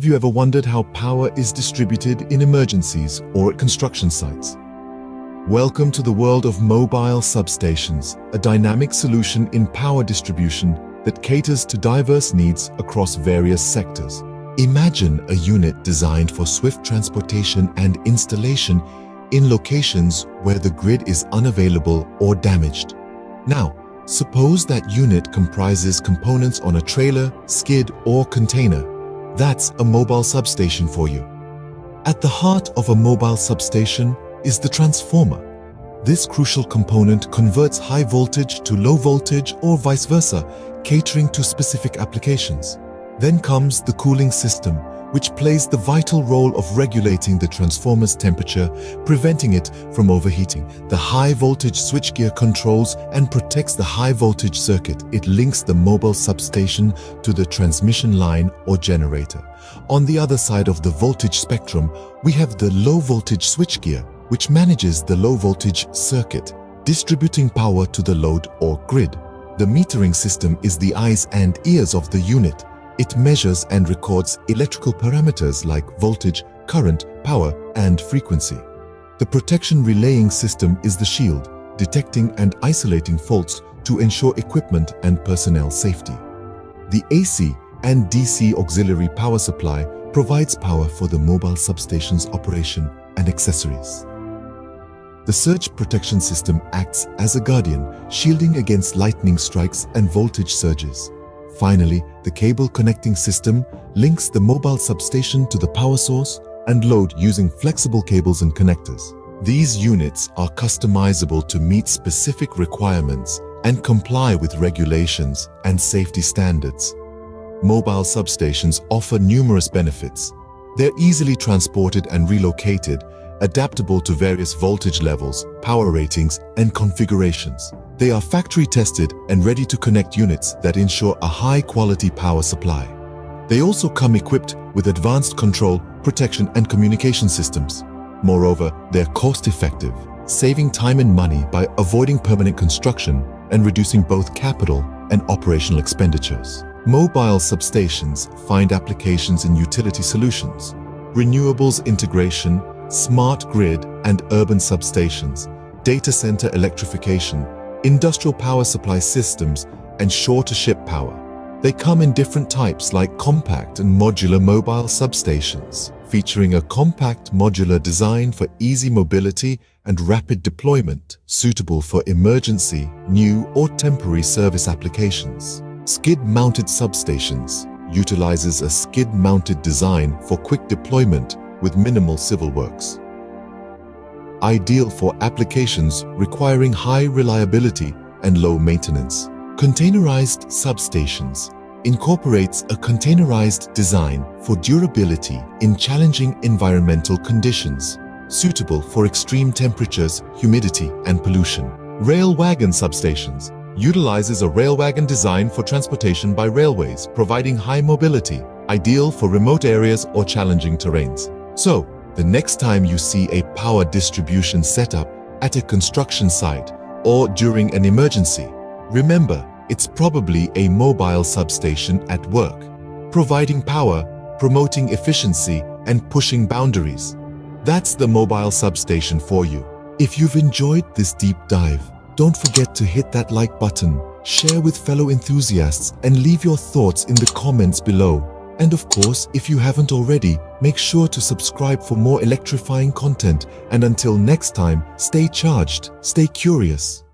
Have you ever wondered how power is distributed in emergencies or at construction sites? Welcome to the world of mobile substations, a dynamic solution in power distribution that caters to diverse needs across various sectors. Imagine a unit designed for swift transportation and installation in locations where the grid is unavailable or damaged. Now, suppose that unit comprises components on a trailer, skid, or container. That's a mobile substation for you. At the heart of a mobile substation is the transformer. This crucial component converts high voltage to low voltage or vice versa, catering to specific applications. Then comes the cooling system, which plays the vital role of regulating the transformer's temperature, preventing it from overheating. The high voltage switchgear controls and protects the high voltage circuit. It links the mobile substation to the transmission line or generator. On the other side of the voltage spectrum, we have the low voltage switchgear, which manages the low voltage circuit, distributing power to the load or grid. The metering system is the eyes and ears of the unit. It measures and records electrical parameters like voltage, current, power, and frequency. The protection relaying system is the shield, detecting and isolating faults to ensure equipment and personnel safety. The AC and DC auxiliary power supply provides power for the mobile substation's operation and accessories. The surge protection system acts as a guardian, shielding against lightning strikes and voltage surges. Finally, the cable connecting system links the mobile substation to the power source and load using flexible cables and connectors. These units are customizable to meet specific requirements and comply with regulations and safety standards. Mobile substations offer numerous benefits. They're easily transported and relocated, adaptable to various voltage levels, power ratings, and configurations. They are factory-tested and ready to connect units that ensure a high-quality power supply. They also come equipped with advanced control, protection, and communication systems. Moreover, they're cost-effective, saving time and money by avoiding permanent construction and reducing both capital and operational expenditures. Mobile substations find applications in utility solutions, renewables integration, smart grid and urban substations, data center electrification, industrial power supply systems, and shore-to-ship power. They come in different types like compact and modular mobile substations, featuring a compact modular design for easy mobility and rapid deployment, suitable for emergency, new, or temporary service applications. Skid-mounted substations utilizes a skid-mounted design for quick deployment with minimal civil works. Ideal for applications requiring high reliability and low maintenance. Containerized substations incorporates a containerized design for durability in challenging environmental conditions, suitable for extreme temperatures, humidity, and pollution. Rail wagon substations utilizes a rail wagon design for transportation by railways, providing high mobility, ideal for remote areas or challenging terrains. So, the next time you see a power distribution setup at a construction site or during an emergency, remember it's probably a mobile substation at work, providing power, promoting efficiency, and pushing boundaries. That's the mobile substation for you. If you've enjoyed this deep dive, don't forget to hit that like button, share with fellow enthusiasts, and leave your thoughts in the comments below. And of course, if you haven't already, make sure to subscribe for more electrifying content. And until next time, stay charged, stay curious.